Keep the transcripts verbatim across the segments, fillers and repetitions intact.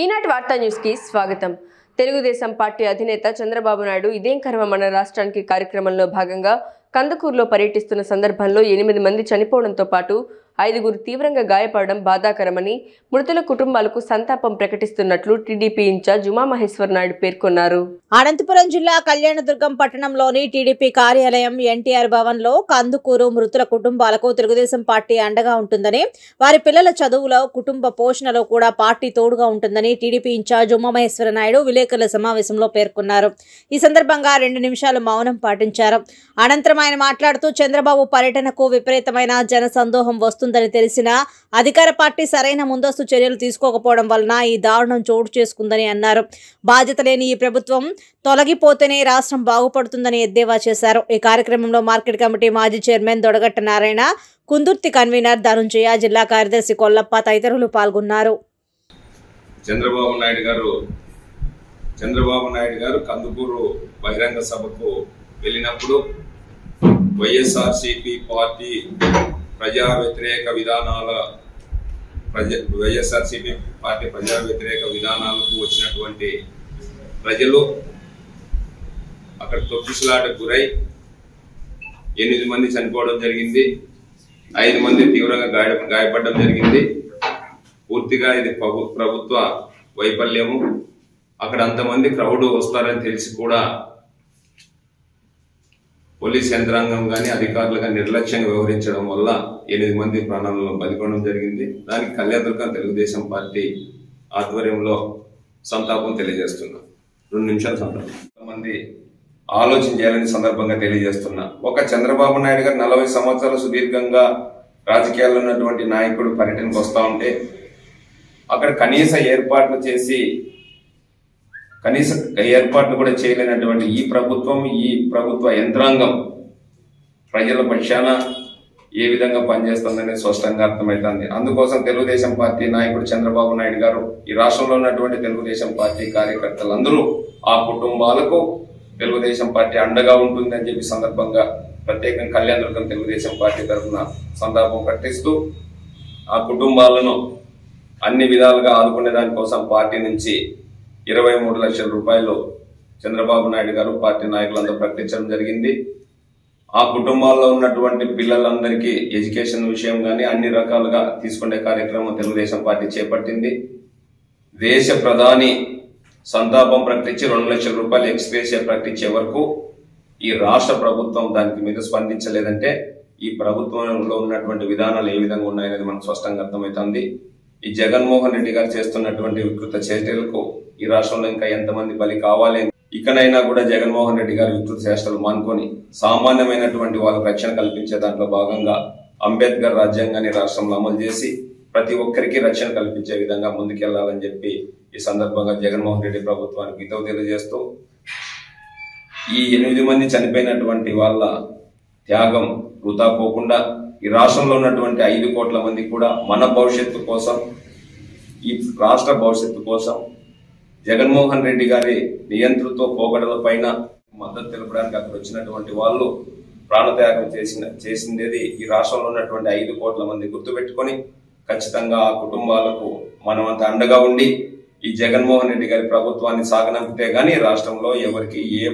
ఈనాటి వార్తా న్యూస్ కి స్వాగతం। తెలుగుదేశం పార్టీ అధినేత చంద్రబాబు నాయడు ఇదేం కర్మ మన రాష్ట్రానికి కార్యక్రమంలో భాగంగా కందుకూరులో పర్యటిస్తున్న సందర్భంలో ఎనిమిది మంది చనిపోవడంతో పాటు ఐదుగురు తీవ్రంగా గాయపడడం బాధాకరమని మృతుల కుటుంబాలకు సంతాపం ప్రకటిస్తున్నట్లు టీడీపీ ఇన్ఛార్జ్ ఉమా మహేశ్వర్ నాయడు పేర్కొన్నారు। అనంతపురం జిల్లా కళ్యాణదుర్గం పట్టణంలోని టీడీపీ కార్యాలయం ఎన్టీఆర్ భవన్లో కందుకూరు మృతుల కుటుంబాలకు తెలుగుదేశం పార్టీ అండగా ఉంటుందని, వారి పిల్లల చదువులో, కుటుంబ పోషణలో కూడా పార్టీ తోడుగా ఉంటుందని టీడీపీ ఇన్ఛార్జ్ ఉమా మహేశ్వర్ నాయడు విలేకరుల సమావేశంలో పేర్కొన్నారు। ఈ సందర్భంగా రెండు నిమిషాలు మౌనం పాటించారు। అనంతరం ఆయన మాట్లాడుతూ, చంద్రబాబు పర్యటనకు విపరీతమైన జన సందోహం వస్తుంది తెలిసినా అధికార పార్టీ సరైన ముందస్తు చర్యలు తీసుకోకపోవడం వలన ఈ దారుణం చోటు చేసుకుందని అన్నారు। బాధ్యత లేని ఈ ప్రభుత్వం తొలగిపోతేనే రాష్ట్రం బాగుపడుతుందని ఎద్దేవా చేశారు। ఈ కార్యక్రమంలో మార్కెట్ కమిటీ మాజీ చైర్మన్ దొడగట్ట నారాయణ, కుందుర్తి కన్వీనర్ ధనుంజయ, జిల్లా కార్యదర్శి కొల్లప్ప తదితరులు పాల్గొన్నారు। చంద్రబాబు నాయుడు గారు చంద్రబాబు నాయుడు గారు కందుకూరు బహిరంగ సభకు వెళ్ళినప్పుడు వైఎస్ఆర్సీపీ పార్టీ ప్రజా వ్యతిరేక విధానాల ప్రజ వైఎస్ఆర్సీపీ పార్టీ ప్రజా వ్యతిరేక విధానాలకు వచ్చినటువంటి ప్రజలు అక్కడ తొక్కిసలాటకు గురై ఎనిమిది మంది చనిపోవడం జరిగింది, ఐదు మంది తీవ్రంగా గాయ గాయపడడం జరిగింది। పూర్తిగా ఇది ప్రభుత్వ వైఫల్యము। అక్కడ అంతమంది క్రౌడ్ వస్తారని తెలిసి కూడా పోలీస్ యంత్రాంగం కానీ అధికారులు కానీ నిర్లక్ష్యంగా వ్యవహరించడం వల్ల ఎనిమిది మంది ప్రాణాలను బలికోవడం జరిగింది। దానికి కళ్యాణదుర్గం తెలుగుదేశం పార్టీ ఆధ్వర్యంలో సంతాపం తెలియజేస్తున్నా। రెండు నిమిషాలు సంతాపం మంది ఆలోచన చేయాలని సందర్భంగా తెలియజేస్తున్నా। ఒక చంద్రబాబు నాయుడు గారు నలభై సంవత్సరాలు సుదీర్ఘంగా రాజకీయాల్లో ఉన్నటువంటి నాయకుడు పర్యటనకు వస్తూ ఉంటే అక్కడ కనీస ఏర్పాట్లు చేసి కనీస ఏర్పాట్లు కూడా చేయలేనటువంటి ఈ ప్రభుత్వం, ఈ ప్రభుత్వ యంత్రాంగం ప్రజల పక్షాన ఏ విధంగా పనిచేస్తుందనేది స్పష్టంగా అర్థమవుతుంది। అందుకోసం తెలుగుదేశం పార్టీ నాయకుడు చంద్రబాబు నాయుడు గారు, ఈ రాష్ట్రంలో ఉన్నటువంటి తెలుగుదేశం పార్టీ కార్యకర్తలందరూ ఆ కుటుంబాలకు తెలుగుదేశం పార్టీ అండగా ఉంటుందని చెప్పి సందర్భంగా ప్రత్యేకంగా కళ్యాణదుర్గం తెలుగుదేశం పార్టీ తరఫున సంతాపం ప్రకటిస్తూ, ఆ కుటుంబాలను అన్ని విధాలుగా ఆదుకునే దానికోసం పార్టీ నుంచి ఇరవై మూడు లక్షల రూపాయలు చంద్రబాబు నాయుడు గారు పార్టీ నాయకులందరూ ప్రకటించడం జరిగింది। ఆ కుటుంబాల్లో ఉన్నటువంటి పిల్లలందరికీ ఎడ్యుకేషన్ విషయం కానీ అన్ని రకాలుగా తీసుకునే కార్యక్రమం తెలుగుదేశం పార్టీ చేపట్టింది। దేశ ప్రధాని సంతాపం ప్రకటించి రెండు లక్షల రూపాయలు ఎక్స్‌గ్రేషియా ప్రకటించే వరకు ఈ రాష్ట్ర ప్రభుత్వం దానికి మీద స్పందించలేదంటే ఈ ప్రభుత్వంలో ఉన్నటువంటి విధానాలు ఏ విధంగా ఉన్నాయనేది మనకు స్పష్టంగా అర్థమవుతుంది। ఈ జగన్మోహన్ రెడ్డి గారు చేస్తున్నటువంటి వికృత చర్యలకు ఈ రాష్ట్రంలో ఇంకా ఎంతమంది బలి కావాలి? ఇకనైనా కూడా జగన్మోహన్ రెడ్డి గారు వికృత చేష్టలు మానుకొని సామాన్యమైనటువంటి వాళ్ళకు రక్షణ కల్పించే దాంట్లో భాగంగా అంబేద్కర్ రాజ్యాంగాన్ని రాష్ట్రంలో అమలు చేసి ప్రతి ఒక్కరికి రక్షణ కల్పించే విధంగా ముందుకెళ్లాలని చెప్పి ఈ సందర్భంగా జగన్మోహన్ రెడ్డి ప్రభుత్వానికి హితవు తెలియజేస్తూ, ఈ ఎనిమిది మంది చనిపోయినటువంటి వాళ్ళ త్యాగం వృథా పోకుండా ఈ రాష్ట్రంలో ఉన్నటువంటి ఐదు కోట్ల మంది కూడా మన భవిష్యత్తు కోసం, ఈ రాష్ట్ర భవిష్యత్తు కోసం జగన్మోహన్ రెడ్డి గారి నియంతృత్వ పోగడల పైన మద్దతు తెలపడానికి అక్కడ వచ్చినటువంటి వాళ్ళు ప్రాణత్యాగం చేసిన చేసిందేది ఈ రాష్ట్రంలో ఉన్నటువంటి ఐదు కోట్ల మంది గుర్తుపెట్టుకొని ఖచ్చితంగా ఆ కుటుంబాలకు మనమంతా అండగా ఉండి ఈ జగన్మోహన్ రెడ్డి గారి ప్రభుత్వాన్ని సాగనంపితే గానీ రాష్ట్రంలో ఎవరికి ఏ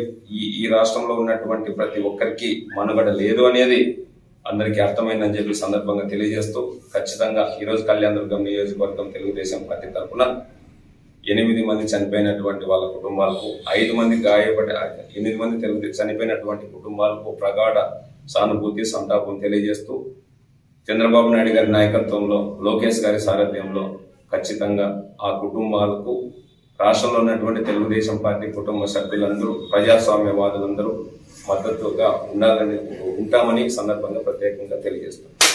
ఈ రాష్ట్రంలో ఉన్నటువంటి ప్రతి ఒక్కరికి మనుగడ లేదు అనేది అందరికీ అర్థమైందని చెప్పి సందర్భంగా తెలియజేస్తూ, ఖచ్చితంగా ఈరోజు కళ్యాణదుర్గం నియోజకవర్గం తెలుగుదేశం పార్టీ తరఫున ఎనిమిది మంది చనిపోయినటువంటి వాళ్ళ కుటుంబాలకు, ఐదు మంది గాయపడి ఎనిమిది మంది తెలుగు చనిపోయినటువంటి కుటుంబాలకు ప్రగాఢ సానుభూతి సంతాపం తెలియజేస్తూ, చంద్రబాబు నాయుడు గారి నాయకత్వంలో, లోకేష్ గారి సారథ్యంలో ఖచ్చితంగా ఆ కుటుంబాలకు రాష్ట్రంలో ఉన్నటువంటి తెలుగుదేశం పార్టీ కుటుంబ సభ్యులందరూ, ప్రజాస్వామ్యవాదులందరూ మద్దతుగా ఉండాలని ఉంటామని సందర్భంగా ప్రత్యేకంగా తెలియజేస్తున్నారు।